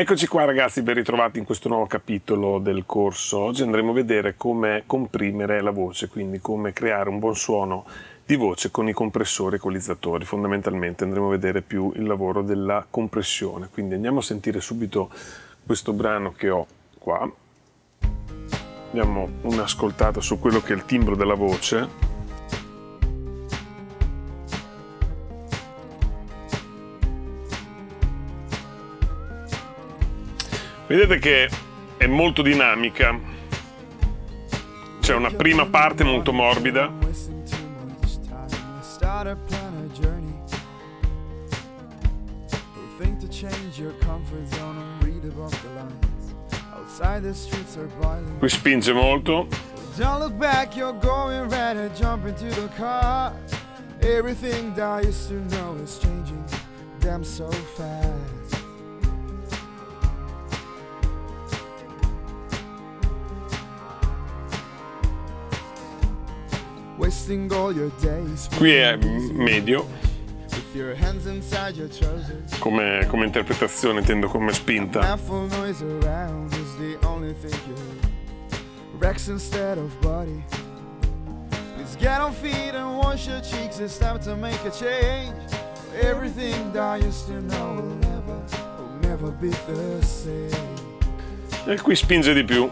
Eccoci qua ragazzi, ben ritrovati in questo nuovo capitolo del corso. Oggi andremo a vedere come comprimere la voce, quindi come creare un buon suono di voce con i compressori equalizzatori. Fondamentalmente andremo a vedere più il lavoro della compressione, quindi andiamo a sentire subito questo brano che ho qua. Diamo un'ascoltata su quello che è il timbro della voce. Vedete che è molto dinamica, c'è una prima parte molto morbida, qui spinge molto, qui è medio come interpretazione, intendo come spinta, e qui spinge di più.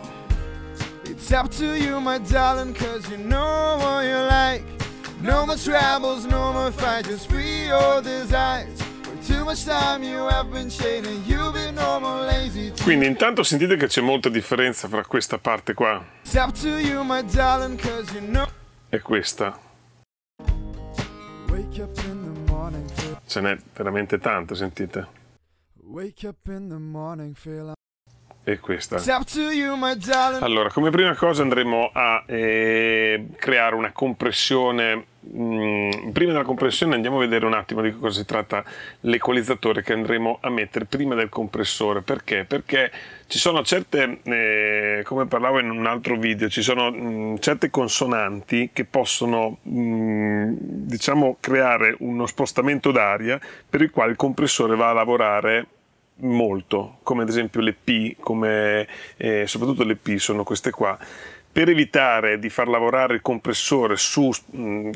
It's up to you, my darling, cause you know what you like. No more troubles, no more fights, just free your desires. For too much time you have been chaining, you've been no more lazy. Quindi intanto sentite che c'è molta differenza fra questa parte qua e questa. Ce n'è veramente tanto, sentite. Wake up in the morning, feel e questa. Allora, come prima cosa andremo a creare una compressione. Prima della compressione andiamo a vedere un attimo di cosa si tratta l'equalizzatore che andremo a mettere prima del compressore. Perché? Perché ci sono certe, come parlavo in un altro video, ci sono certe consonanti che possono diciamo creare uno spostamento d'aria per il quale il compressore va a lavorare molto, come ad esempio le P, come soprattutto le P sono queste qua. Per evitare di far lavorare il compressore su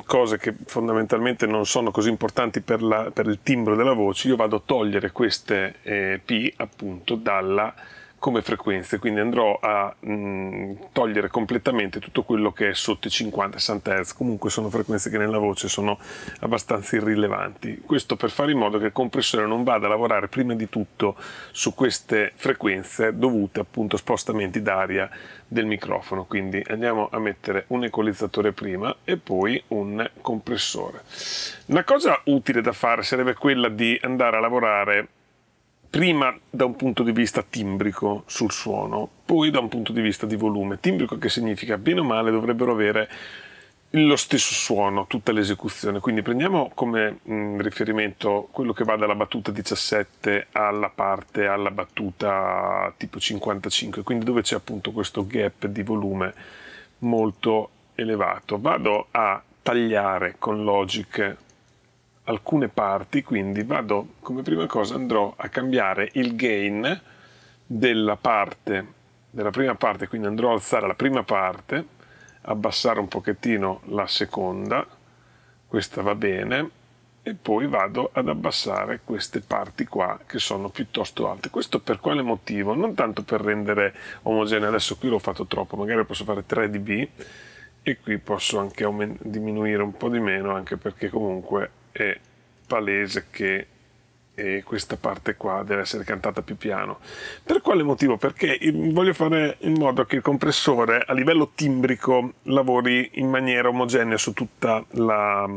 cose che fondamentalmente non sono così importanti per il timbro della voce, io vado a togliere queste P appunto dalla come frequenze, quindi andrò a togliere completamente tutto quello che è sotto i 50-60 Hz, comunque sono frequenze che nella voce sono abbastanza irrilevanti. Questo per fare in modo che il compressore non vada a lavorare prima di tutto su queste frequenze dovute appunto a spostamenti d'aria del microfono. Quindi andiamo a mettere un equalizzatore prima e poi un compressore. Una cosa utile da fare sarebbe quella di andare a lavorare prima da un punto di vista timbrico sul suono, poi da un punto di vista di volume. Timbrico che significa bene o male dovrebbero avere lo stesso suono, tutta l'esecuzione. Quindi prendiamo come riferimento quello che va dalla battuta 17 alla battuta tipo 55, quindi dove c'è appunto questo gap di volume molto elevato. Vado a tagliare con Logic alcune parti, quindi vado, come prima cosa andrò a cambiare il gain della prima parte, quindi andrò a alzare la prima parte, abbassare un pochettino la seconda, questa va bene, e poi vado ad abbassare queste parti qua che sono piuttosto alte. Questo per quale motivo? Non tanto per rendere omogeneo, adesso qui l'ho fatto troppo, magari posso fare 3 dB e qui posso anche diminuire un po' di meno, anche perché comunque è palese che questa parte qua deve essere cantata più piano. Per quale motivo? Perché voglio fare in modo che il compressore a livello timbrico lavori in maniera omogenea su tutta la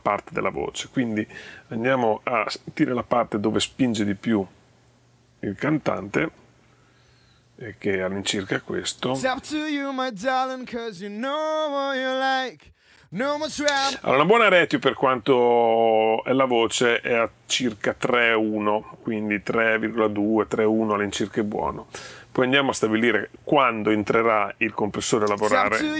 parte della voce. Quindi andiamo a sentire la parte dove spinge di più il cantante, e che è all'incirca questo. Allora, una buona ratio per quanto è la voce è a circa 3,1, quindi 3,2, 3,1 all'incirca è buono. Poi andiamo a stabilire quando entrerà il compressore a lavorare. Ok.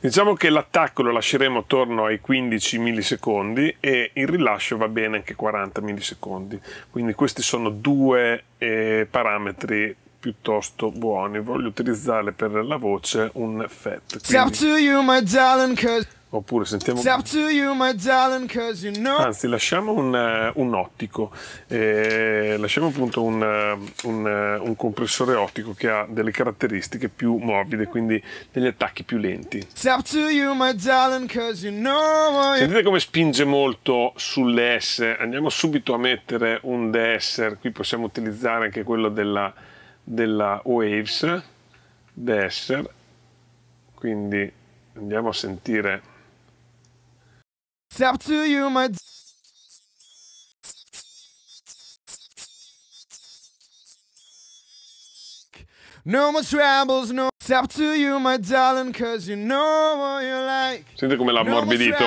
Diciamo che l'attacco lo lasceremo attorno ai 15 millisecondi e il rilascio va bene anche 40 millisecondi. Quindi questi sono due parametri piuttosto buoni. Voglio utilizzare per la voce un effetto. Oppure sentiamo, anzi lasciamo un ottico, lasciamo appunto un compressore ottico che ha delle caratteristiche più morbide, quindi degli attacchi più lenti. Sentite come spinge molto sulle S. Andiamo subito a mettere un de-esser. Qui possiamo utilizzare anche quello della Waves, de-esser, quindi andiamo a sentire. Senti come l'ha ammorbidito.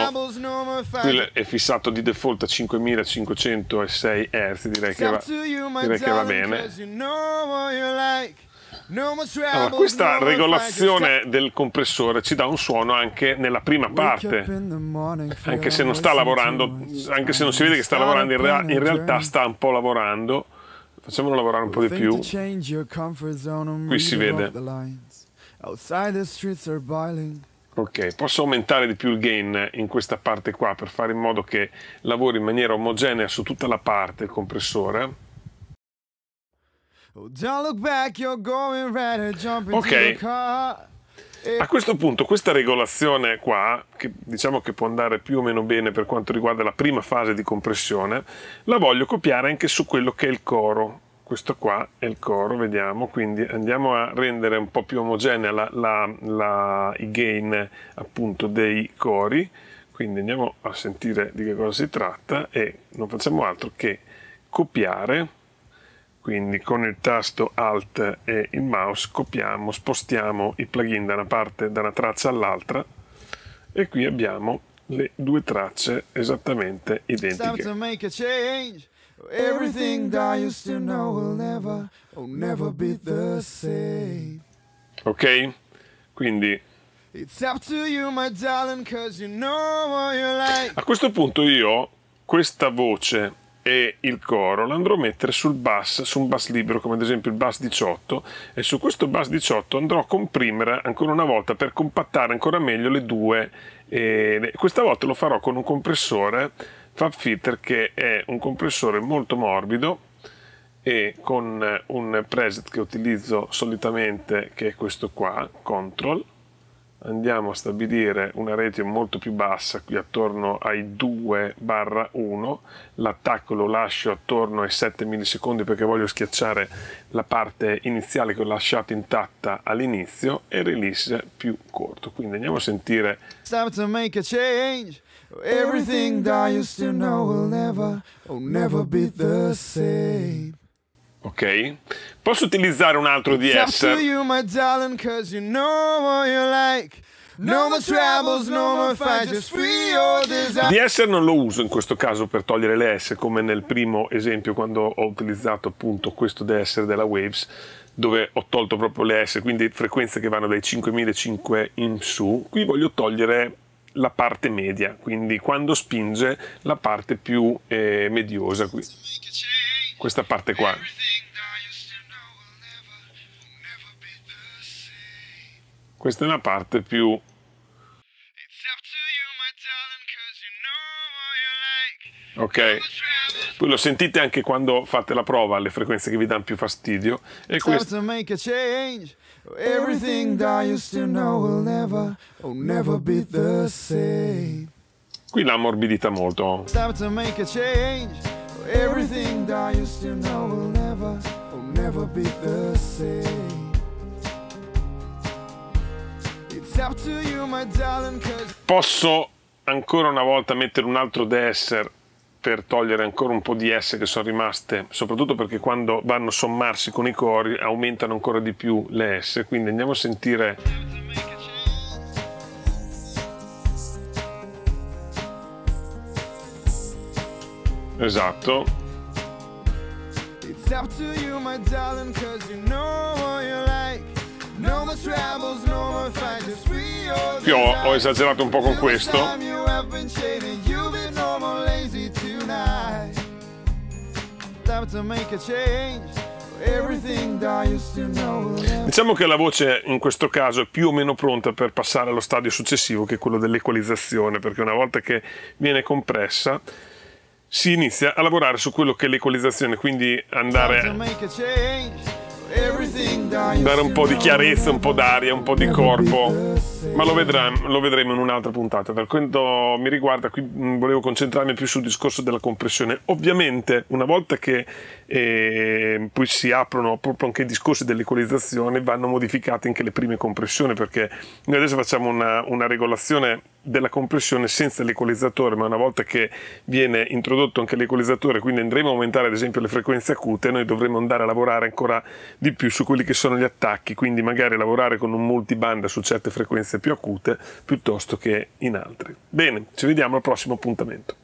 Qui è fissato di default a 5506 Hz, direi che va bene. Allora, questa regolazione del compressore ci dà un suono anche nella prima parte, anche se non sta lavorando, anche se non si vede che sta lavorando, in realtà sta un po' lavorando. Facciamolo lavorare un po' di più. Qui si vede. Ok, posso aumentare di più il gain in questa parte qua per fare in modo che lavori in maniera omogenea su tutta la parte il compressore. Ok, a questo punto questa regolazione qua, che diciamo che può andare più o meno bene per quanto riguarda la prima fase di compressione, la voglio copiare anche su quello che è il coro. Questo qua è il coro, vediamo, quindi andiamo a rendere un po' più omogenea i gain appunto dei cori, quindi andiamo a sentire di che cosa si tratta e non facciamo altro che copiare. Quindi con il tasto Alt e il mouse copiamo, spostiamo i plugin da una traccia all'altra e qui abbiamo le due tracce esattamente identiche. Ok? Quindi a questo punto io questa voce e il coro l'andrò a mettere sul bus, su un bus libero come ad esempio il bus 18, e su questo bus 18 andrò a comprimere ancora una volta per compattare ancora meglio le due. Questa volta lo farò con un compressore FabFilter che è un compressore molto morbido e con un preset che utilizzo solitamente, che è questo qua, Control. Andiamo a stabilire una ratio molto più bassa, qui attorno ai 2/1, l'attacco lo lascio attorno ai 7 millisecondi perché voglio schiacciare la parte iniziale che ho lasciato intatta all'inizio, e release più corto. Quindi andiamo a sentire. Ok, posso utilizzare un altro DS. DS non lo uso in questo caso per togliere le S, come nel primo esempio quando ho utilizzato appunto questo DS della Waves, dove ho tolto proprio le S, quindi frequenze che vanno dai 5005 in su. Qui voglio togliere la parte media, quindi quando spinge la parte più mediosa qui. Questa parte qua. Questa è una parte più. Ok. Poi lo sentite anche quando fate la prova, le frequenze che vi danno più fastidio. E questo. Qui l'ha ammorbidita molto. Everything that I used to know will never be the same. It's up to you, my darling, cause... Posso ancora una volta mettere un altro de-esser per togliere ancora un po' di S che sono rimaste, soprattutto perché quando vanno a sommarsi con i cori aumentano ancora di più le S, quindi andiamo a sentire. Esatto. Più ho esagerato un po' con questo. Diciamo che la voce in questo caso è più o meno pronta per passare allo stadio successivo, che è quello dell'equalizzazione, perché una volta che viene compressa si inizia a lavorare su quello che è l'equalizzazione, quindi dare un po' di chiarezza, un po' d'aria, un po' di corpo, ma lo vedremo in un'altra puntata. Per quanto mi riguarda, qui volevo concentrarmi più sul discorso della compressione. Ovviamente una volta che poi si aprono proprio anche i discorsi dell'equalizzazione, vanno modificate anche le prime compressioni, perché noi adesso facciamo una regolazione della compressione senza l'equalizzatore, ma una volta che viene introdotto anche l'equalizzatore, quindi andremo a aumentare ad esempio le frequenze acute, noi dovremo andare a lavorare ancora di più su quelli che sono gli attacchi, quindi magari lavorare con un multiband su certe frequenze più acute piuttosto che in altre. Bene, ci vediamo al prossimo appuntamento.